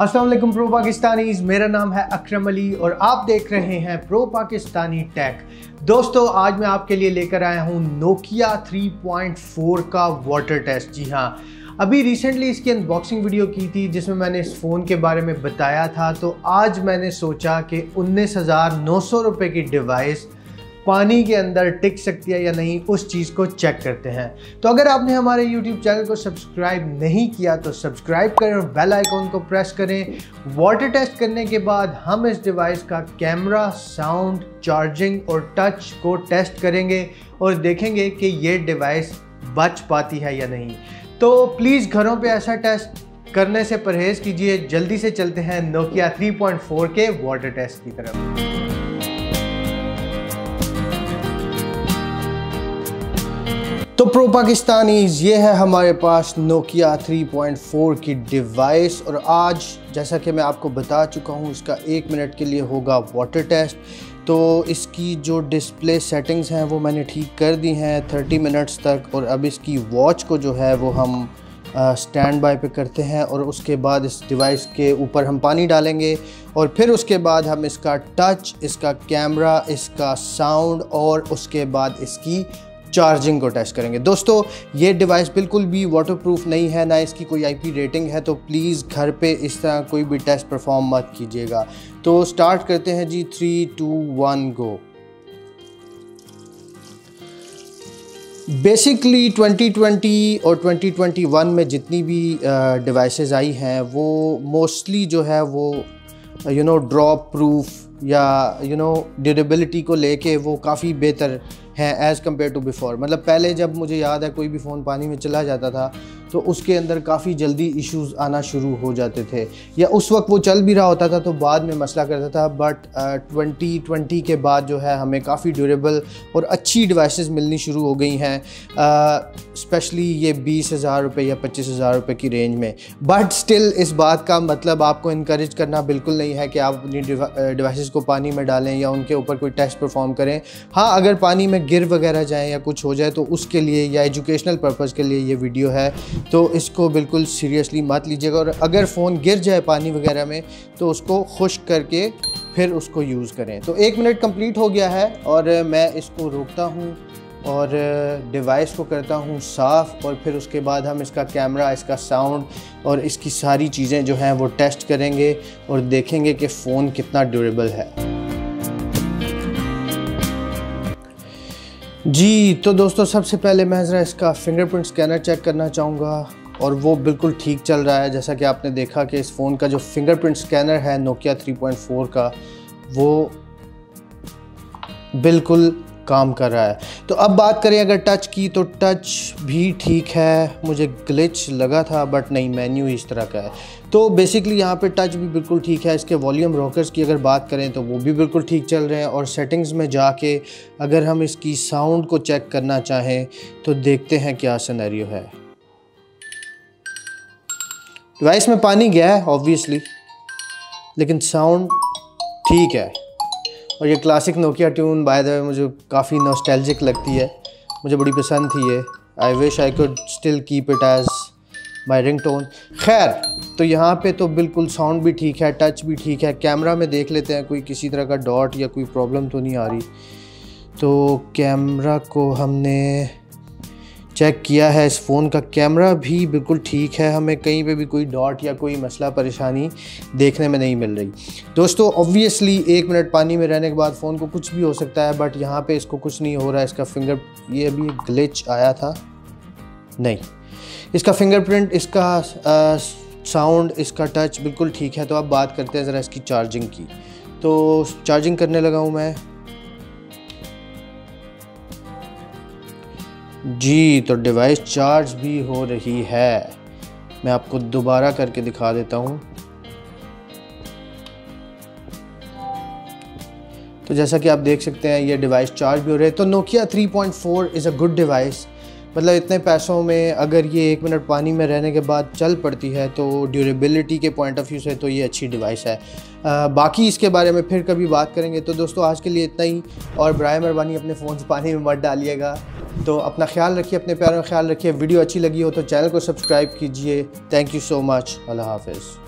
अस्सलाम वालेकुम pro Pakistanis, मेरा नाम है अकरम अली और आप देख रहे हैं प्रो पाकिस्तानी टेक। दोस्तों, आज मैं आपके लिए लेकर आया हूँ नोकिया 3.4 का वाटर टेस्ट। जी हाँ, अभी रिसेंटली इसकी अनबॉक्सिंग वीडियो की थी जिसमें मैंने इस फ़ोन के बारे में बताया था। तो आज मैंने सोचा कि 19,900 रुपये की डिवाइस पानी के अंदर टिक सकती है या नहीं, उस चीज़ को चेक करते हैं। तो अगर आपने हमारे YouTube चैनल को सब्सक्राइब नहीं किया तो सब्सक्राइब करें और बेल आइकॉन को प्रेस करें। वाटर टेस्ट करने के बाद हम इस डिवाइस का कैमरा, साउंड, चार्जिंग और टच को टेस्ट करेंगे और देखेंगे कि ये डिवाइस बच पाती है या नहीं। तो प्लीज़ घरों पे ऐसा टेस्ट करने से परहेज़ कीजिए। जल्दी से चलते हैं नोकिया 3.4 के वाटर टेस्ट की तरफ। तो प्रो पाकिस्तानीज़, ये है हमारे पास नोकिया 3.4 की डिवाइस और आज जैसा कि मैं आपको बता चुका हूँ इसका 1 मिनट के लिए होगा वाटर टेस्ट। तो इसकी जो डिस्प्ले सेटिंग्स हैं वो मैंने ठीक कर दी हैं 30 मिनट्स तक और अब इसकी वॉच को जो है वो हम स्टैंड बाय पे करते हैं और उसके बाद इस डिवाइस के ऊपर हम पानी डालेंगे और फिर उसके बाद हम इसका टच, इसका कैमरा, इसका साउंड और उसके बाद इसकी चार्जिंग को टेस्ट करेंगे। दोस्तों, ये डिवाइस बिल्कुल भी वाटरप्रूफ नहीं है, ना इसकी कोई आईपी रेटिंग है, तो प्लीज़ घर पे इस तरह कोई भी टेस्ट परफॉर्म मत कीजिएगा। तो स्टार्ट करते हैं जी, 3, 2, 1 गो। बेसिकली 2020 और 2021 में जितनी भी डिवाइसेस आई हैं वो मोस्टली जो है वो ड्रॉप प्रूफ या ड्यूरेबिलिटी को लेके वो काफ़ी बेहतर हैं एज़ कम्पेयर टू बिफोर। मतलब पहले जब मुझे याद है कोई भी फ़ोन पानी में चला जाता था तो उसके अंदर काफ़ी जल्दी इश्यूज़ आना शुरू हो जाते थे या उस वक्त वो चल भी रहा होता था तो बाद में मसला करता था। बट 2020 के बाद जो है हमें काफ़ी ड्यूरेबल और अच्छी डिवाइसेस मिलनी शुरू हो गई हैं, स्पेशली ये 20,000 रुपये या 25,000 रुपये की रेंज में। बट स्टिल इस बात का मतलब आपको इनकरेज करना बिल्कुल नहीं है कि आप अपनी डिवाइसेस को पानी में डालें या उनके ऊपर कोई टेस्ट परफॉर्म करें। हाँ, अगर पानी में गिर वगैरह जाए या कुछ हो जाए तो उसके लिए या एजुकेशनल पर्पज़ के लिए ये वीडियो है, तो इसको बिल्कुल सीरियसली मत लीजिएगा। और अगर फ़ोन गिर जाए पानी वगैरह में तो उसको खुश करके फिर उसको यूज़ करें। तो 1 मिनट कंप्लीट हो गया है और मैं इसको रोकता हूँ और डिवाइस को करता हूँ साफ़ और फिर उसके बाद हम इसका कैमरा, इसका साउंड और इसकी सारी चीज़ें जो हैं वो टेस्ट करेंगे और देखेंगे कि फ़ोन कितना ड्यूरेबल है जी। तो दोस्तों, सबसे पहले मैं ज़रा इसका फिंगरप्रिंट स्कैनर चेक करना चाहूँगा और वो बिल्कुल ठीक चल रहा है। जैसा कि आपने देखा कि इस फ़ोन का जो फिंगरप्रिंट स्कैनर है नोकिया 3.4 का वो बिल्कुल काम कर रहा है। तो अब बात करें अगर टच की, तो टच भी ठीक है। मुझे ग्लिच लगा था बट नहीं, मेन्यू इस तरह का है। तो बेसिकली यहाँ पे टच भी बिल्कुल ठीक है। इसके वॉल्यूम रॉकर्स की अगर बात करें तो वो भी बिल्कुल ठीक चल रहे हैं और सेटिंग्स में जाके अगर हम इसकी साउंड को चेक करना चाहें तो देखते हैं क्या सिनेरियो है। डिवाइस में पानी गया है ऑब्वियसली, लेकिन साउंड ठीक है। और ये classic Nokia tune by the way मुझे काफ़ी नॉस्टैल्जिक लगती है, मुझे बड़ी पसंद थी ये। I wish I could still keep it as my ringtone. खैर, तो यहाँ पे तो बिल्कुल साउंड भी ठीक है, टच भी ठीक है। कैमरा में देख लेते हैं कोई किसी तरह का डॉट या कोई प्रॉब्लम तो नहीं आ रही। तो कैमरा को हमने चेक किया है, इस फ़ोन का कैमरा भी बिल्कुल ठीक है। हमें कहीं पे भी कोई डॉट या कोई मसला, परेशानी देखने में नहीं मिल रही। दोस्तों, ऑब्वियसली 1 मिनट पानी में रहने के बाद फ़ोन को कुछ भी हो सकता है, बट यहाँ पे इसको कुछ नहीं हो रहा है। इसका ये अभी ग्लिच आया था, नहीं, इसका फिंगरप्रिंट, इसका साउंड, इसका टच बिल्कुल ठीक है। तो अब बात करते हैं ज़रा इसकी चार्जिंग की। तो चार्जिंग करने लगा हूँ मैं जी। तो डिवाइस चार्ज भी हो रही है। मैं आपको दोबारा करके दिखा देता हूँ। तो जैसा कि आप देख सकते हैं ये डिवाइस चार्ज भी हो रही है। तो Nokia 3.4 is a good device. मतलब इतने पैसों में अगर ये 1 मिनट पानी में रहने के बाद चल पड़ती है तो ड्यूरेबिलिटी के पॉइंट ऑफ व्यू से तो ये अच्छी डिवाइस है। बाकी इसके बारे में फिर कभी बात करेंगे। तो दोस्तों, आज के लिए इतना ही और बराए मेहरबानी अपने फ़ोन से पानी में मत डालिएगा। तो अपना ख्याल रखिए, अपने प्यारों का ख्याल रखिए। वीडियो अच्छी लगी हो तो चैनल को सब्सक्राइब कीजिए। Thank you so much. अल्लाह हाफ़िज़।